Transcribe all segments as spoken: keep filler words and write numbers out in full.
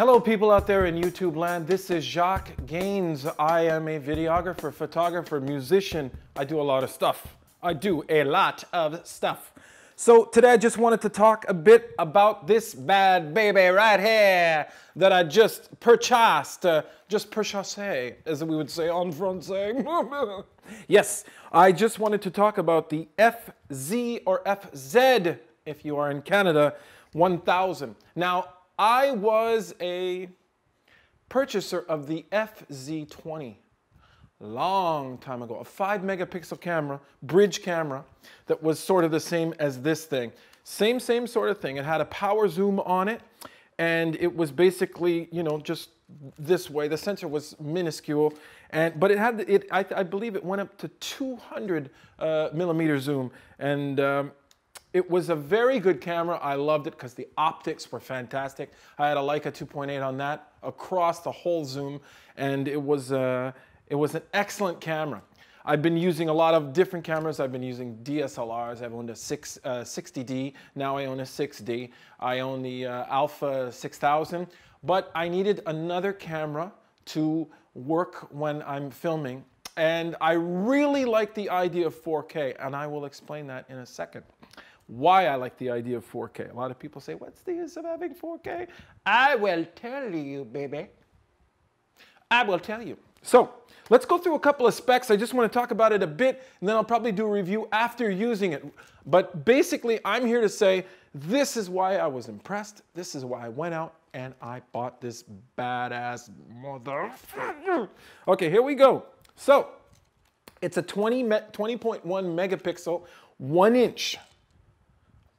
Hello people out there in YouTube land, this is Jacques Gaines. I am a videographer, photographer, musician. I do a lot of stuff. I do a lot of stuff. So today I just wanted to talk a bit about this bad baby right here that I just purchased, uh, just purchasé, as we would say en français. Yes, I just wanted to talk about the F Z or F Z, if you are in Canada, one thousand. Now, I was a purchaser of the F Z twenty long time ago, a five megapixel camera, bridge camera, that was sort of the same as this thing. Same, same sort of thing. It had a power zoom on it, and it was basically, you know, just this way. The sensor was minuscule, and but it had, it. I, I believe it went up to two hundred uh, millimeter zoom, and um, it was a very good camera. I loved it because the optics were fantastic. I had a Leica two point eight on that across the whole zoom, and it was a, it was an excellent camera. I've been using a lot of different cameras. I've been using D S L Rs. I've owned a six, uh, sixty D. Now I own a six D. I own the uh, Alpha six thousand. But I needed another camera to work when I'm filming, and I really like the idea of four K, and I will explain that in a second. Why I like the idea of four K. A lot of people say, what's the use of having four K? I will tell you, baby. I will tell you. So let's go through a couple of specs. I just want to talk about it a bit, and then I'll probably do a review after using it. But basically, I'm here to say, this is why I was impressed. This is why I went out and I bought this badass motherfucker. Okay, here we go. So it's a twenty, twenty point one megapixel, one inch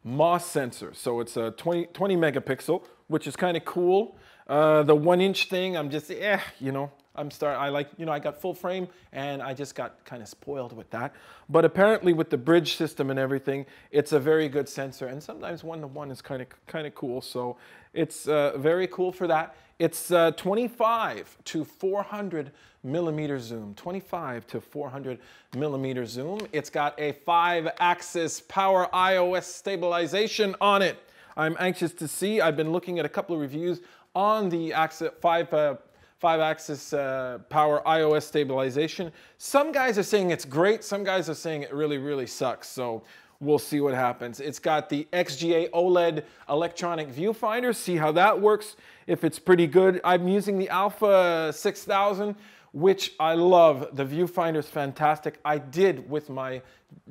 M O S sensor. So it's a twenty, twenty megapixel, which is kind of cool. Uh, the one inch thing, I'm just, eh, you know, I'm start. I like, you know, I got full frame and I just got kind of spoiled with that. But apparently with the bridge system and everything, it's a very good sensor. And sometimes one to one is kind of, kind of cool. So it's uh, very cool for that. It's uh, twenty-five to four hundred millimeter zoom, twenty-five to four hundred millimeter zoom. It's got a five axis power iOS stabilization on it. I'm anxious to see. I've been looking at a couple of reviews on the axis, five, uh, five axis uh, power iOS stabilization. Some guys are saying it's great. Some guys are saying it really, really sucks. So we'll see what happens. It's got the X G A OLED electronic viewfinder. See how that works, if it's pretty good. I'm using the Alpha six thousand, which I love. The viewfinder's fantastic. I did with my,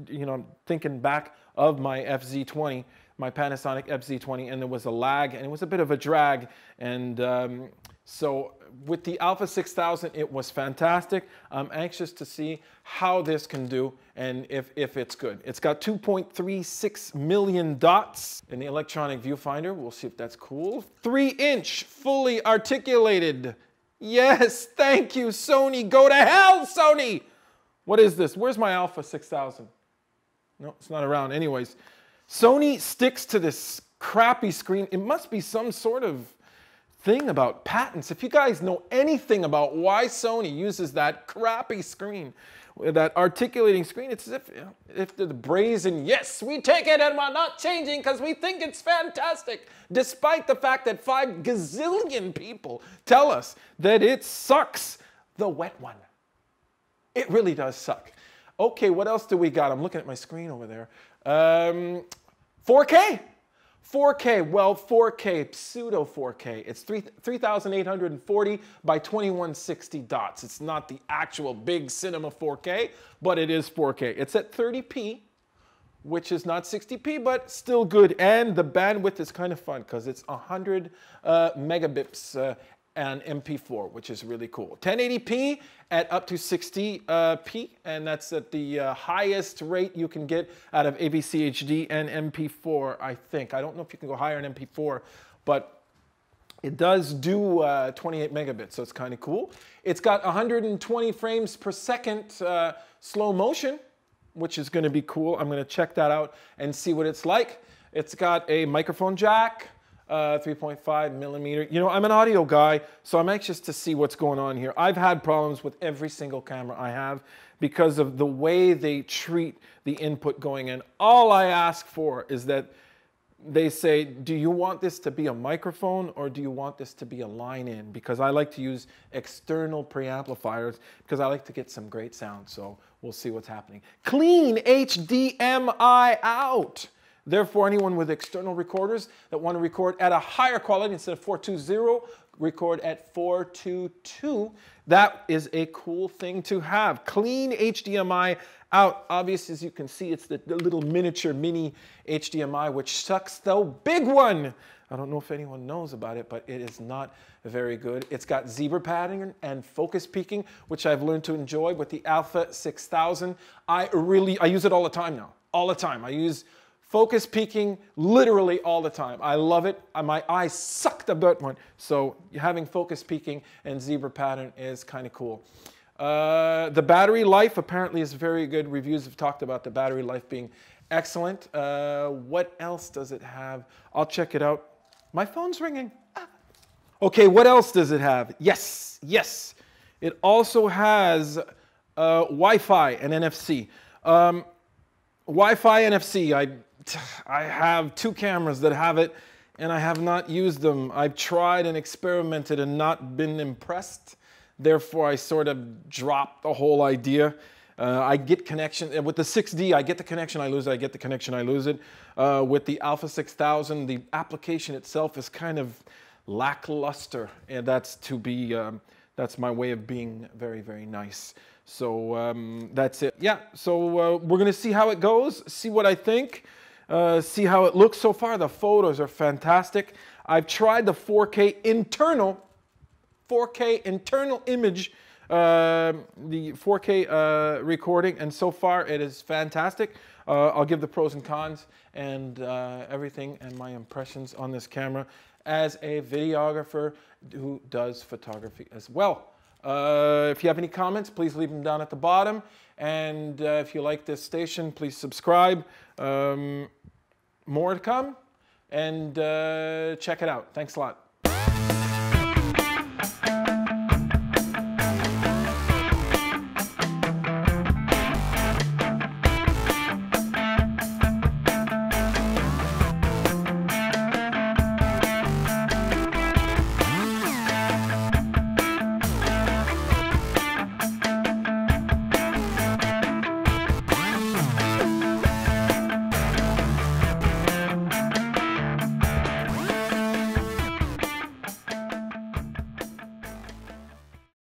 you know, thinking back of my F Z twenty, my Panasonic F Z twenty, and there was a lag, and it was a bit of a drag. And um, so with the Alpha six thousand, it was fantastic. I'm anxious to see how this can do and if, if it's good. It's got two point three six million dots in the electronic viewfinder. We'll see if that's cool. Three inch, fully articulated. Yes, thank you, Sony. Go to hell, Sony. What is this? Where's my Alpha six thousand? No, it's not around. Anyways, Sony sticks to this crappy screen. It must be some sort of thing about patents. If you guys know anything about why Sony uses that crappy screen, that articulating screen, it's as if, you know, if the brazen, yes, we take it and we're not changing because we think it's fantastic, despite the fact that five gazillion people tell us that it sucks. The wet one. It really does suck. Okay, what else do we got? I'm looking at my screen over there. Um, four K? four K, well, four K, pseudo four K. It's three thousand eight hundred forty by twenty-one sixty dots. It's not the actual big cinema four K, but it is four K. It's at thirty P, which is not sixty P, but still good. And the bandwidth is kind of fun because it's one hundred uh, megabits uh, and M P four, which is really cool. ten eighty P at up to sixty P, uh, and that's at the uh, highest rate you can get out of A B C H D and M P four, I think. I don't know if you can go higher in M P four, but it does do uh, twenty-eight megabits, so it's kind of cool. It's got one hundred twenty frames per second uh, slow motion, which is gonna be cool. I'm gonna check that out and see what it's like. It's got a microphone jack, Uh, three point five millimeter. You know, I'm an audio guy, so I'm anxious to see what's going on here. I've had problems with every single camera I have because of the way they treat the input going in. All I ask for is that they say, do you want this to be a microphone or do you want this to be a line in? Because I like to use external preamplifiers because I like to get some great sound. So we'll see what's happening. Clean H D M I out. Therefore, anyone with external recorders that want to record at a higher quality instead of four twenty, record at four twenty-two. That is a cool thing to have. Clean H D M I out. Obviously, as you can see, it's the, the little miniature mini H D M I, which sucks the big one. I don't know if anyone knows about it, but it is not very good. It's got zebra pattern and focus peaking, which I've learned to enjoy with the Alpha six thousand. I really, I use it all the time now. All the time. I use focus peaking literally all the time. I love it. My eyes sucked up that one. So having focus peaking and zebra pattern is kind of cool. Uh, the battery life apparently is very good. Reviews have talked about the battery life being excellent. Uh, what else does it have? I'll check it out. My phone's ringing. Ah. Okay, what else does it have? Yes, yes. It also has uh, Wi-Fi and N F C. Um, Wi-Fi, N F C, I... I have two cameras that have it and I have not used them. I've tried and experimented and not been impressed. Therefore, I sort of dropped the whole idea. Uh, I get connection. With the six D, I get the connection, I lose it. I get the connection, I lose it. Uh, with the Alpha six thousand, the application itself is kind of lackluster. And that's to be, um, that's my way of being very, very nice. So um, that's it. Yeah, so uh, we're going to see how it goes, see what I think. Uh, see how it looks so far. The photos are fantastic. I've tried the four K internal, four K internal image, uh, the four K uh, recording, and so far it is fantastic. Uh, I'll give the pros and cons and uh, everything and my impressions on this camera as a videographer who does photography as well. Uh, if you have any comments, please leave them down at the bottom. And uh, if you like this station, please subscribe. Um, more to come. And uh, check it out. Thanks a lot.